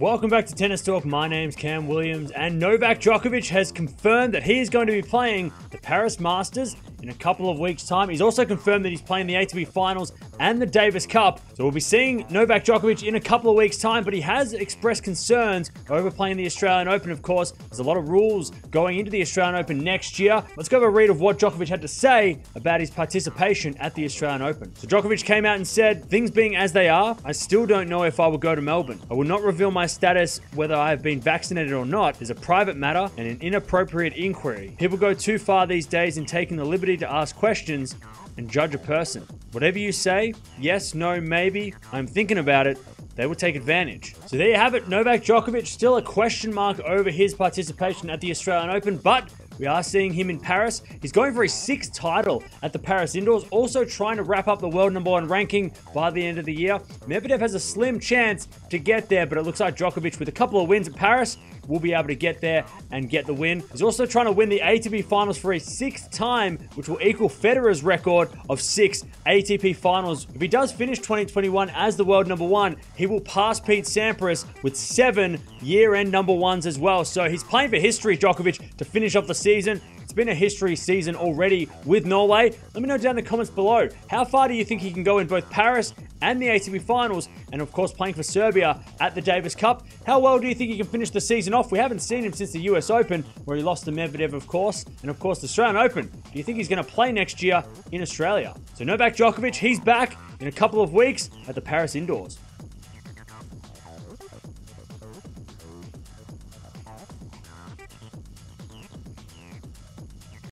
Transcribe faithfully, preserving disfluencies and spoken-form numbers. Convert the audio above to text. Welcome back to Tennis Talk. My name's Cam Williams, and Novak Djokovic has confirmed that he is going to be playing the Paris Masters in a couple of weeks' time. He's also confirmed that he's playing the A T P Finals and the Davis Cup. So we'll be seeing Novak Djokovic in a couple of weeks' time, but he has expressed concerns over playing the Australian Open, of course. There's a lot of rules going into the Australian Open next year. Let's go have a read of what Djokovic had to say about his participation at the Australian Open. So Djokovic came out and said, "Things being as they are, I still don't know if I will go to Melbourne. I will not reveal my status, whether I have been vaccinated or not, is a private matter and an inappropriate inquiry. People go too far these days in taking the liberty to ask questions and judge a person. Whatever you say, yes, no, maybe, I'm thinking about it, they will take advantage." So there you have it. Novak Djokovic, still a question mark over his participation at the Australian Open, but we are seeing him in Paris. He's going for his sixth title at the Paris Indoors, also trying to wrap up the world number one ranking by the end of the year. Medvedev has a slim chance to get there, but it looks like Djokovic, with a couple of wins at Paris, will be able to get there and get the win. He's also trying to win the A T P Finals for a sixth time, which will equal Federer's record of six A T P Finals. If he does finish twenty twenty-one as the world number one, he will pass Pete Sampras with seven year-end number ones as well. So he's playing for history, Djokovic, to finish off the season. Season. It's been a history season already with Norway. Let me know down in the comments below, how far do you think he can go in both Paris and the A T P Finals, and of course playing for Serbia at the Davis Cup? How well do you think he can finish the season off? We haven't seen him since the U S Open, where he lost to Medvedev, of course, and of course the Australian Open. Do you think he's going to play next year in Australia? So Novak Djokovic, he's back in a couple of weeks at the Paris Indoors.